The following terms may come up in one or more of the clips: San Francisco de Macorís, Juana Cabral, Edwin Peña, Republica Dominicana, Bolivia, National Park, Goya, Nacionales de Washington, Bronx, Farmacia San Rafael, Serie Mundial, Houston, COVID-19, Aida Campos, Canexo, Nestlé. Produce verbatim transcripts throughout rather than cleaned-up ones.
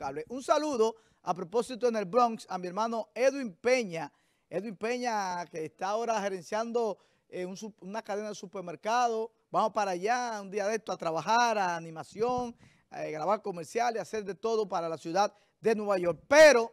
cable. Un saludo a propósito en el Bronx a mi hermano Edwin Peña. Edwin Peña, que está ahora gerenciando eh, un, una cadena de supermercado. Vamos para allá un día de esto a trabajar, a animación, a grabar comerciales, a hacer de todo para la ciudad de Nueva York. Pero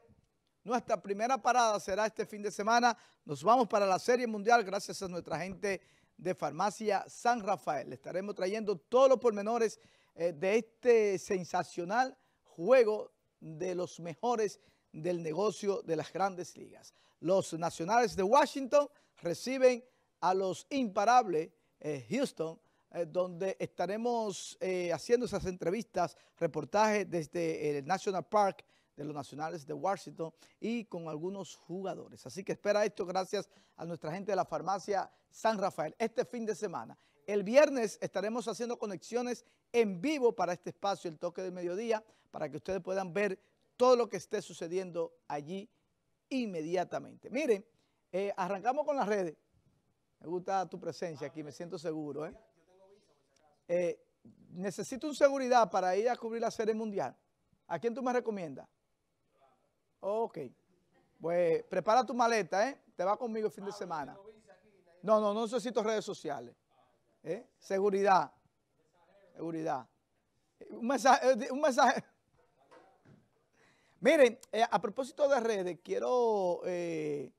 nuestra primera parada será este fin de semana. Nos vamos para la Serie Mundial gracias a nuestra gente de Farmacia San Rafael. Le estaremos trayendo todos los pormenores eh, de este sensacional juego de los mejores del negocio de las grandes ligas. Los Nacionales de Washington reciben a los imparables eh, Houston, eh, donde estaremos eh, haciendo esas entrevistas, reportajes desde el National Park de los Nacionales de Washington y con algunos jugadores. Así que espera esto gracias a nuestra gente de la Farmacia San Rafael este fin de semana. El viernes estaremos haciendo conexiones en vivo para este espacio, el toque del mediodía, para que ustedes puedan ver todo lo que esté sucediendo allí inmediatamente. Miren, eh, arrancamos con las redes. Me gusta tu presencia aquí, me siento seguro. ¿eh? Eh, necesito un seguridad para ir a cubrir la Serie Mundial. ¿A quién tú me recomiendas? Ok. Pues prepara tu maleta, ¿eh? Te va conmigo el fin de semana. No, no, no necesito redes sociales. ¿Eh? Seguridad. Seguridad. Un mensaje... Un mensaje. Miren, eh, a propósito de redes, quiero eh,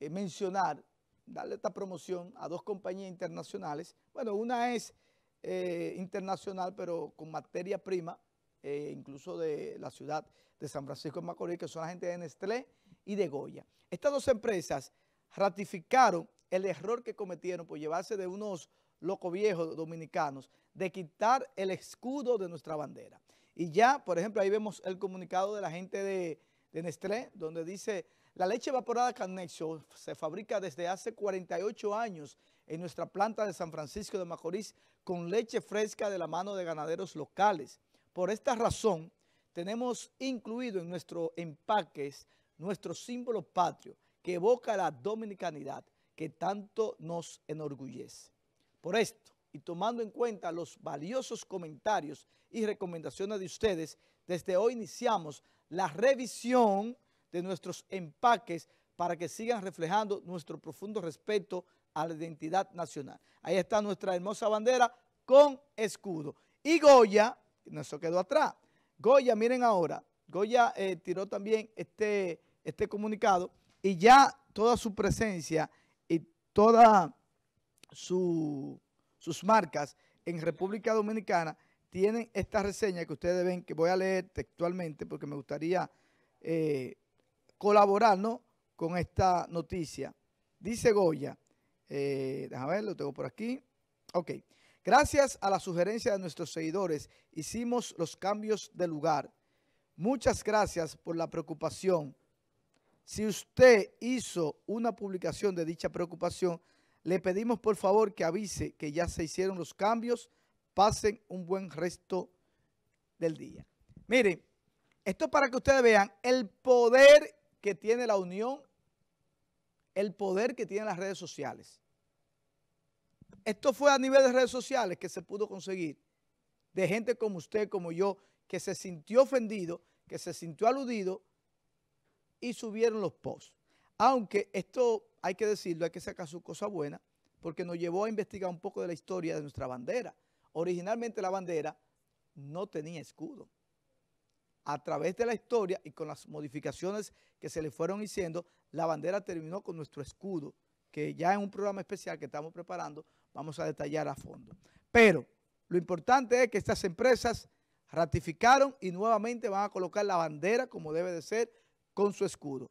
eh, mencionar, darle esta promoción a dos compañías internacionales. Bueno, una es eh, internacional, pero con materia prima, eh, incluso de la ciudad de San Francisco de Macorís, que son la gente de Nestlé y de Goya. Estas dos empresas ratificaron el error que cometieron por llevarse de unos locos viejos dominicanos de quitar el escudo de nuestra bandera. Y ya, por ejemplo, ahí vemos el comunicado de la gente de, de Nestlé, donde dice, la leche evaporada Canexo se fabrica desde hace cuarenta y ocho años en nuestra planta de San Francisco de Macorís con leche fresca de la mano de ganaderos locales. Por esta razón, tenemos incluido en nuestros empaques nuestro símbolo patrio que evoca la dominicanidad que tanto nos enorgullece. Por esto, y tomando en cuenta los valiosos comentarios y recomendaciones de ustedes, desde hoy iniciamos la revisión de nuestros empaques para que sigan reflejando nuestro profundo respeto a la identidad nacional. Ahí está nuestra hermosa bandera con escudo. Y Goya, no se quedó atrás. Goya, miren ahora, Goya eh, tiró también este, este comunicado y ya toda su presencia y toda su... sus marcas en República Dominicana tienen esta reseña que ustedes ven, que voy a leer textualmente porque me gustaría eh, colaborar, ¿no?, con esta noticia. Dice Goya, eh, déjame ver, lo tengo por aquí. Ok. Gracias a la sugerencia de nuestros seguidores, hicimos los cambios de lugar. Muchas gracias por la preocupación. Si usted hizo una publicación de dicha preocupación, le pedimos por favor que avise que ya se hicieron los cambios. Pasen un buen resto del día. Miren, esto es para que ustedes vean el poder que tiene la unión, el poder que tienen las redes sociales. Esto fue a nivel de redes sociales que se pudo conseguir. De gente como usted, como yo, que se sintió ofendido, que se sintió aludido y subieron los posts. Aunque esto... hay que decirlo, hay que sacar su cosa buena, porque nos llevó a investigar un poco de la historia de nuestra bandera. Originalmente la bandera no tenía escudo. A través de la historia y con las modificaciones que se le fueron haciendo, la bandera terminó con nuestro escudo, que ya en un programa especial que estamos preparando vamos a detallar a fondo. Pero lo importante es que estas empresas ratificaron y nuevamente van a colocar la bandera como debe de ser, con su escudo.